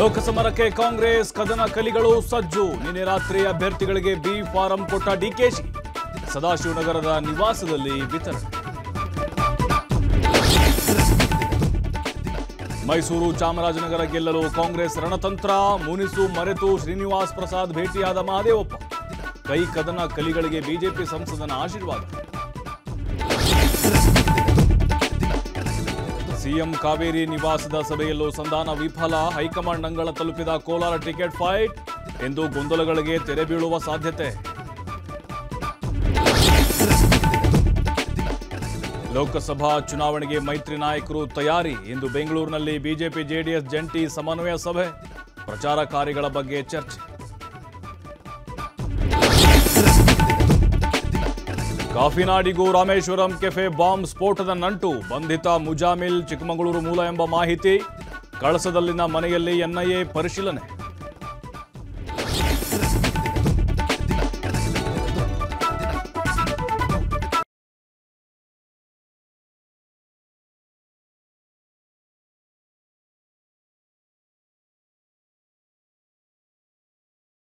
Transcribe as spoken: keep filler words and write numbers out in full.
ಲೋಕಸಮರಕ್ಕೆ ಕಾಂಗ್ರೆಸ್ ಕದನ ಕಲಿಗಳು ಸಜ್ಜು. ನಿನ್ನೆ ರಾತ್ರಿ ಅಭ್ಯರ್ಥಿಗಳಿಗೆ ಬಿ ಫಾರಂ ಕೊಟ್ಟ ಡಿಕೆಶಿ ಸದಾಶಿವನಗರದ ನಿವಾಸದಲ್ಲಿ ವಿತರಣೆ. ಮೈಸೂರು ಚಾಮರಾಜನಗರ ಗೆಲ್ಲಲು ಕಾಂಗ್ರೆಸ್ ರಣತಂತ್ರ. ಮುನಿಸು ಮರೆತು ಶ್ರೀನಿವಾಸ್ ಪ್ರಸಾದ್ ಭೇಟಿಯಾದ ಮಹದೇವಪ್ಪ. ಕೈ ಕದನ ಕಲಿಗಳಿಗೆ ಬಿಜೆಪಿ ಸಂಸದನ ಆಶೀರ್ವಾದ. ಸಿಎಂ ಕಾವೇರಿ ನಿವಾಸದ ಸಭೆಯಲ್ಲೂ ಸಂಧಾನ ವಿಫಲ. ಹೈಕಮಾಂಡ್ ಅಂಗಳ ತಲುಪಿದ ಕೋಲಾರ ಟಿಕೆಟ್ ಫೈಟ್. ಇಂದು ಗೊಂದಲಗಳಿಗೆ ತೆರೆ ಬೀಳುವ ಸಾಧ್ಯತೆ. ಲೋಕಸಭಾ ಚುನಾವಣೆಗೆ ಮೈತ್ರಿ ನಾಯಕರು ತಯಾರಿ. ಇಂದು ಬೆಂಗಳೂರಿನಲ್ಲಿ ಬಿಜೆಪಿ ಜೆಡಿಎಸ್ ಜಂಟಿ ಸಮನ್ವಯ ಸಭೆ. ಪ್ರಚಾರ ಕಾರ್ಯಗಳ ಬಗ್ಗೆ ಚರ್ಚೆ. ಕಾಫಿನಾಡಿಗೂ ರಾಮೇಶ್ವರಂ ಕೆಫೆ ಬಾಂಬ್ ಸ್ಫೋಟದ ನಂಟು. ಬಂಧಿತ ಮುಜಾಮಿಲ್ ಚಿಕ್ಕಮಗಳೂರು ಮೂಲ ಎಂಬ ಮಾಹಿತಿ. ಕಳಸದಲ್ಲಿನ ಮನೆಯಲ್ಲಿ ಎನ್ಐಎ ಪರಿಶೀಲನೆ.